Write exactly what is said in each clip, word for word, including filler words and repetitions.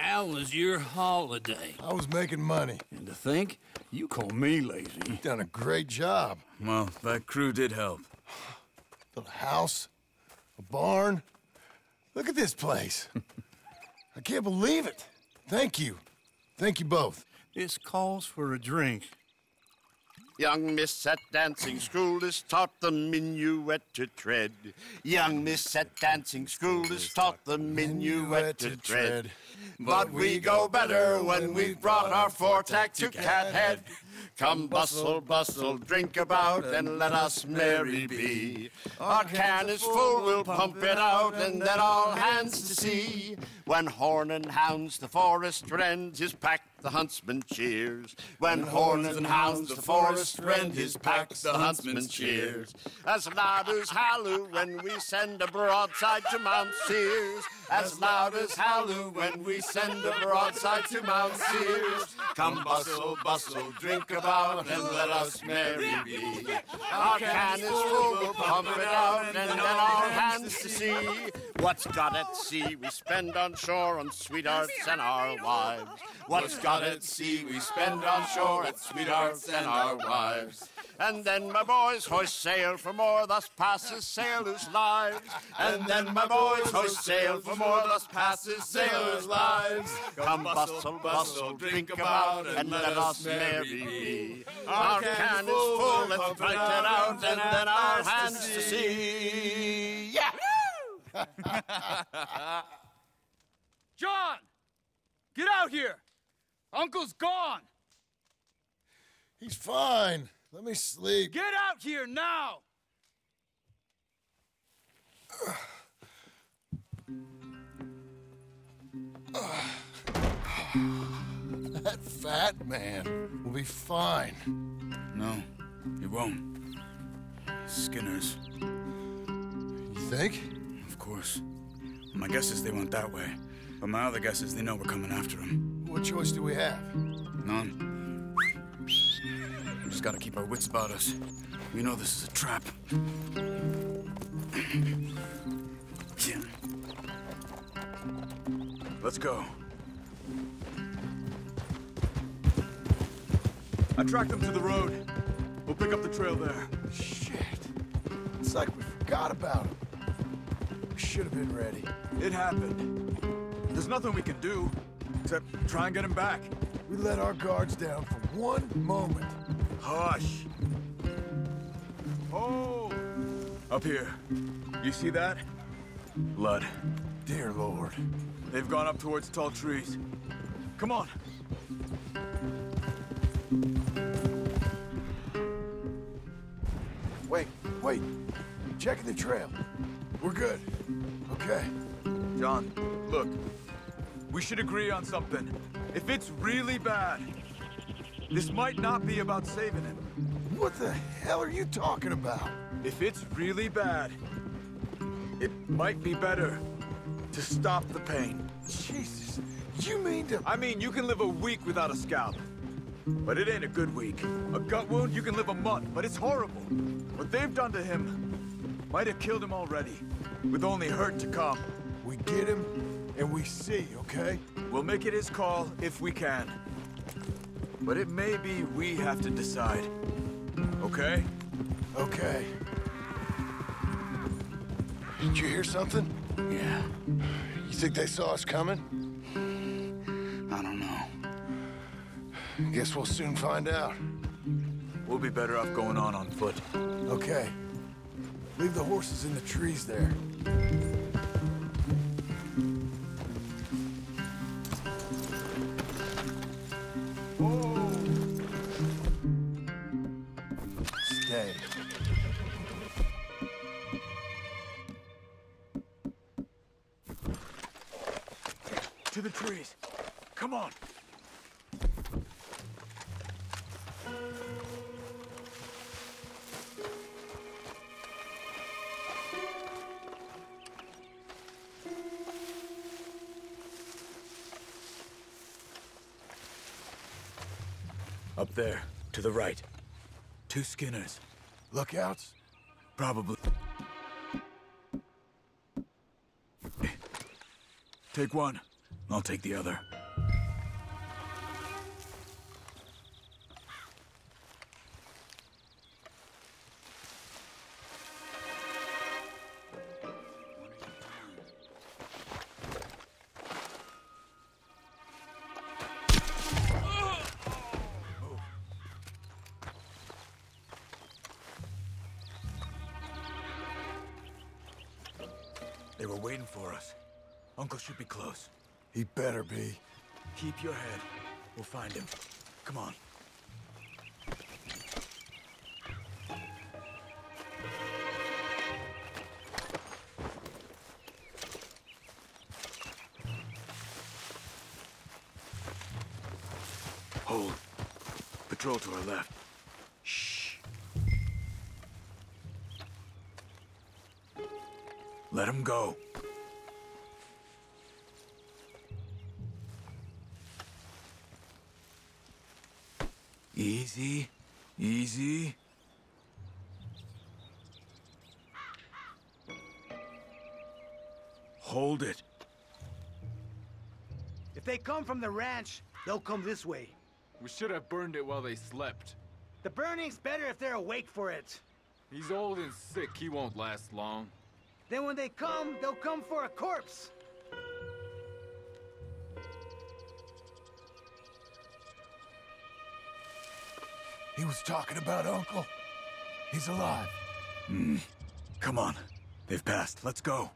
How was your holiday? I was making money. And to think, you call me lazy. You've done a great job. Well, that crew did help. A little house, a barn. Look at this place. I can't believe it. Thank you. Thank you both. This calls for a drink. Young miss at dancing school is taught the minuet to tread. Young miss at dancing school is taught the minuet to tread. But we go better when we've brought our foretack to Cat Head. Come bustle, bustle, drink about, and let us merry be. Our can is full, we'll pump it out, and then all hands to sea. When horn and hounds the forest rend, his pack the huntsman cheers. When horn and hounds the forest rend, his pack the huntsman cheers. As loud as halloo when we send a broadside to Mount Sears. As loud as halloo when we send a broadside to Mount Sears. Come bustle, bustle, drink about, and let us merry be. Our can is full, we'll pump it out, and then all hands to sea. What's got at sea we spend on shore on sweethearts and our wives. What's got at sea we spend on shore at sweethearts and our wives. And then my boys hoist sail for more, thus passes sailors' lives. And then my boys hoist sail for more, thus passes sailors' lives. Come bustle, bustle, drink about, and let us merry be. Our can is full, let's drink it out, and then our hands to sea. Yeah! John! Get out here! Uncle's gone! He's fine. Let me sleep. Get out here now! Uh, uh, that fat man will be fine. No, he won't. Skinners. You think? Of course. My guess is they went that way. But my other guess is they know we're coming after him. What choice do we have? None. We just gotta keep our wits about us. We know this is a trap. Let's go. I tracked them to the road. We'll pick up the trail there. Shit. It's like we forgot about him. We should have been ready. It happened. There's nothing we can do except try and get him back. We let our guards down for one moment. Hush. Oh! Up here. You see that? Blood. Dear Lord. They've gone up towards tall trees. Come on. Wait, wait. Checking the trail. We're good. Okay. John, look. We should agree on something. If it's really bad, this might not be about saving him. What the hell are you talking about? If it's really bad, it might be better to stop the pain. Jesus, you mean to... I mean, you can live a week without a scalp, but it ain't a good week. A gut wound, you can live a month, but it's horrible. What they've done to him might have killed him already, with only hurt to come. We get him, and we see, okay? We'll make it his call if we can. But it may be we have to decide. Okay? Okay. Did you hear something? Yeah. You think they saw us coming? I don't know. Guess we'll soon find out. We'll be better off going on on foot. Okay. Leave the horses in the trees there. To the trees. Come on. Up there, to the right. Two Skinners. Lookouts? Probably. Take one. I'll take the other. They were waiting for us. Uncle should be close. He better be. Keep your head. We'll find him. Come on. Hold. Patrol to our left. Shh. Let him go. Easy, easy. Hold it. If they come from the ranch, they'll come this way. We should have burned it while they slept. The burning's better if they're awake for it. He's old and sick. He won't last long. Then when they come, they'll come for a corpse. He was talking about Uncle. He's alive. Mm. Come on. They've passed. Let's go.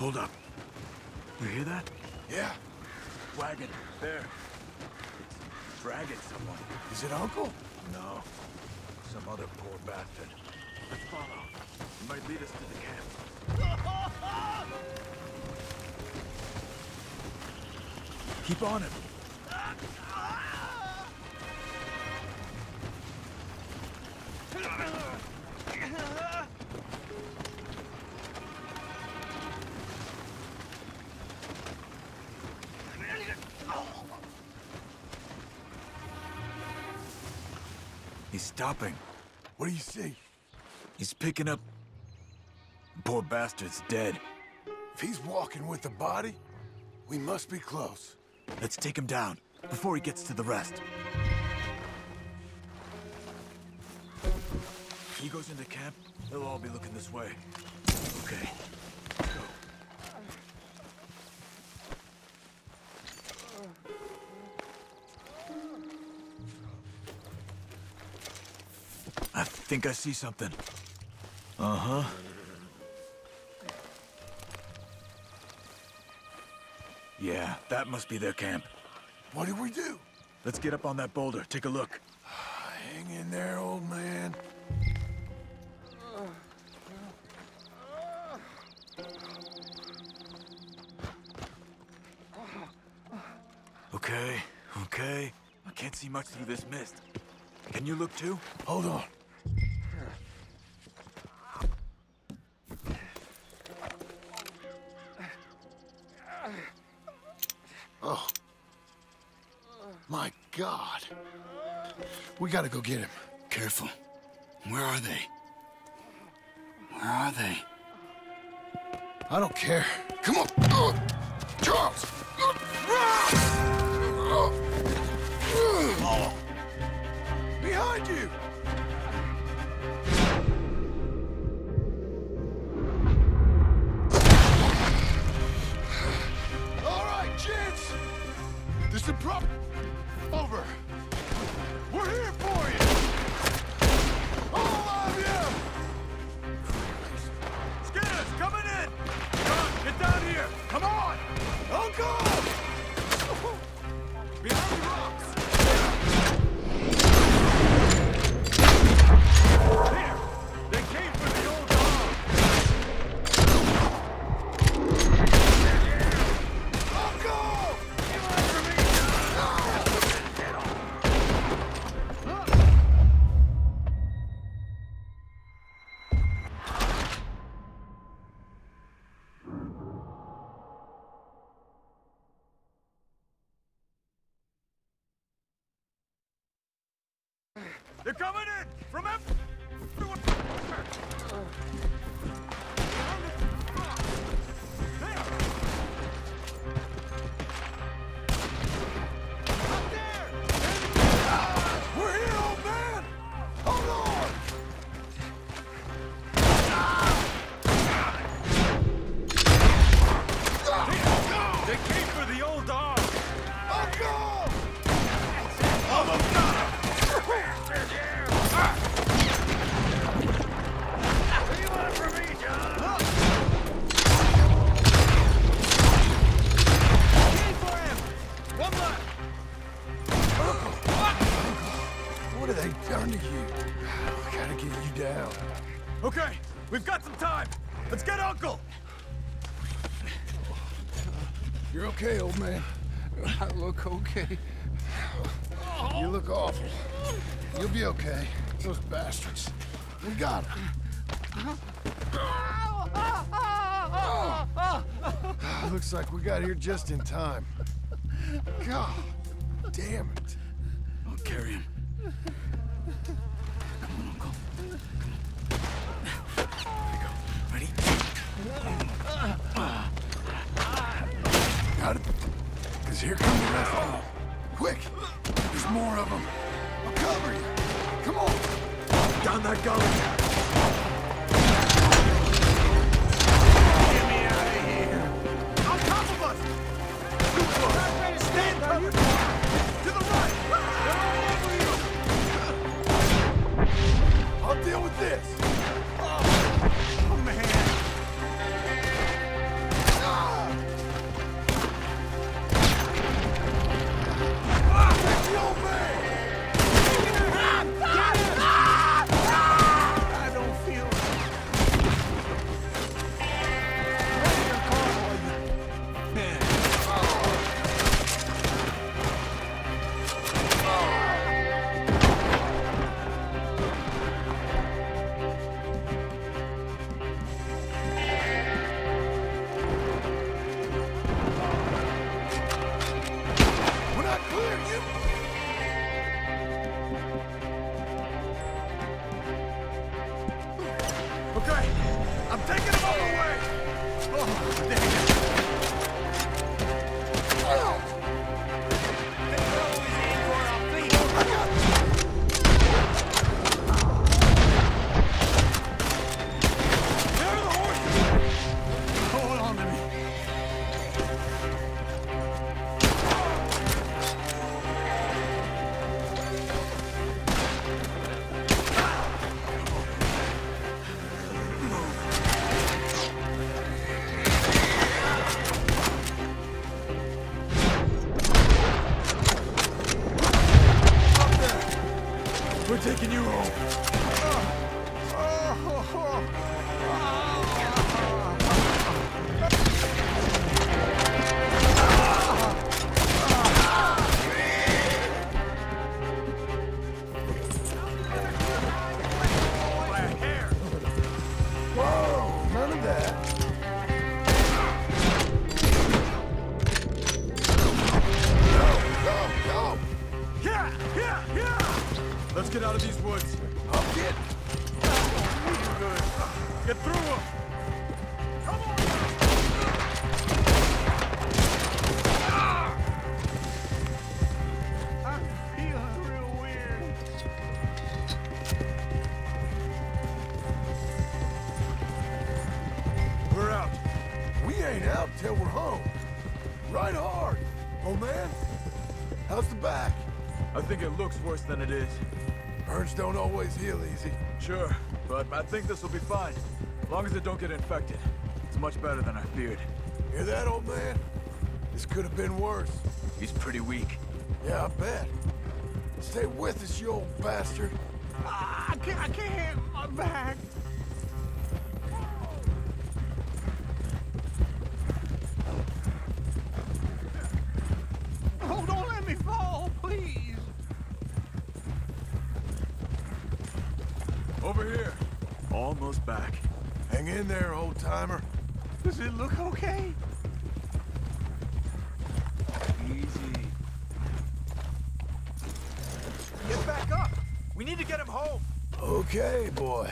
Hold up. You hear that? Yeah. Wagon. There. It's dragging someone. Is it Uncle? No. Some other poor bastard. Let's follow. It might lead us to the camp. Keep on him. He's stopping. What do you see? He's picking up... The poor bastard's dead. If he's walking with the body, we must be close. Let's take him down, before he gets to the rest. If he goes into camp, they'll all be looking this way. Okay. I think I see something. Uh-huh. Yeah, that must be their camp. What do we do? Let's get up on that boulder. Take a look. Hang in there, old man. Okay, okay. I can't see much through this mist. Can you look too? Hold on. Oh. My God. We gotta go get him. Careful. Where are they? Where are they? I don't care. Come on. Uh, Charles! Uh, uh, oh. Behind you! It's the problem. Over. We're here for you. All of you. Skinner's coming in. John, get down here. Come on. Uncle. Behind the rocks. They're coming in! From everyone! Okay. You look awful. You'll be okay. Those bastards. We got them. Oh. Looks like we got here just in time. God damn it. I'll carry him. Come on, Uncle. Come on. Here we go. Ready? Got it. Here come the rest of them. Quick! There's more of them. I'll cover you. Come on. Down that gully. Get me out of here. On top of us. Too close. Stand covered. To the right. They're all over you. I'll deal with this. Oh, oh man. Worse than it is. Burns don't always heal easy. Sure, but I think this will be fine. As long as it don't get infected. It's much better than I feared. Hear that, old man? This could have been worse. He's pretty weak. Yeah, I bet. Stay with us, you old bastard. Uh, I can't, I can't hit my back. Back. Hang in there, old timer. Does it look okay? Easy. Get back up. We need to get him home. Okay, boy.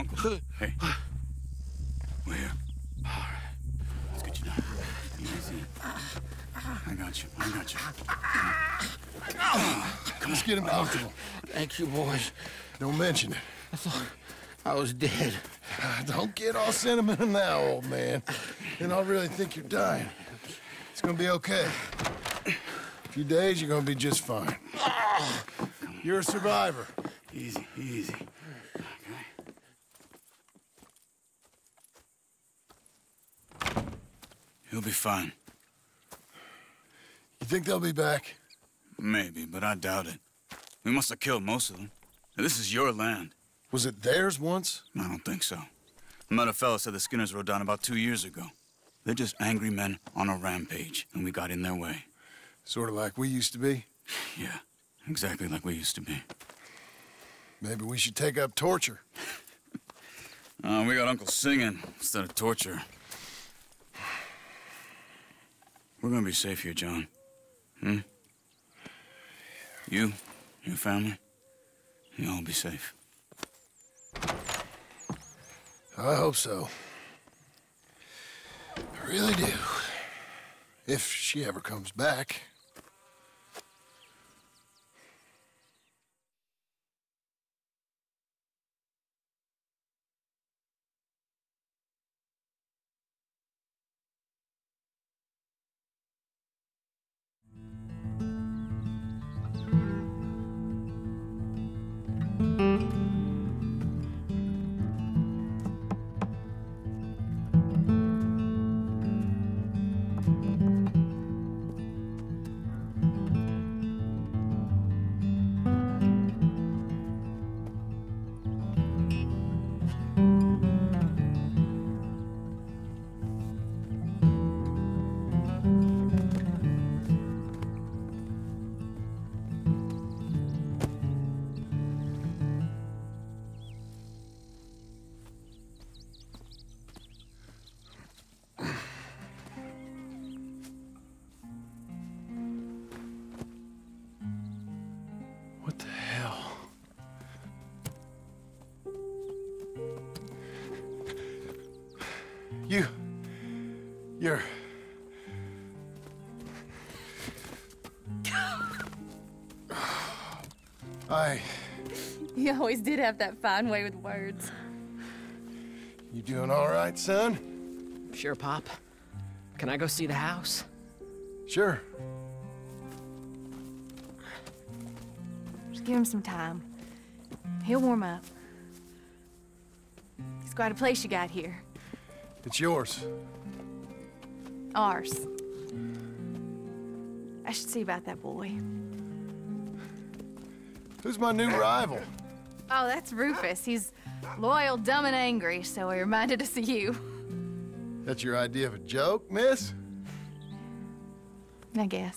Uncle. Hey. We're here. All right. Let's get you down. Easy. I got you. I got you. Come on. Let's get him out. Thank you, boys. Don't mention it. I thought I was dead. Don't get all sentimental now, old man. You don't really think you're dying. It's gonna be okay. A few days, you're gonna be just fine. You're a survivor. Easy, easy. Okay. He'll be fine. You think they'll be back? Maybe, but I doubt it. We must have killed most of them. Now, this is your land. Was it theirs once? I don't think so. I met a fella said the Skinners rode down about two years ago. They're just angry men on a rampage, and we got in their way. Sort of like we used to be? Yeah, exactly like we used to be. Maybe we should take up torture. uh, we got Uncle singing instead of torture. We're gonna be safe here, John. Hmm? You, your family, you'll all be safe. I hope so. I really do. If she ever comes back. You, you're... I... You always did have that fine way with words. You doing all right, son? Sure, Pop. Can I go see the house? Sure. Just give him some time. He'll warm up. It's quite a place you got here. It's yours. Ours. I should see about that boy. Who's my new rival? Oh, that's Rufus. He's loyal, dumb, and angry, so he reminded us of you. That's your idea of a joke, miss? I guess.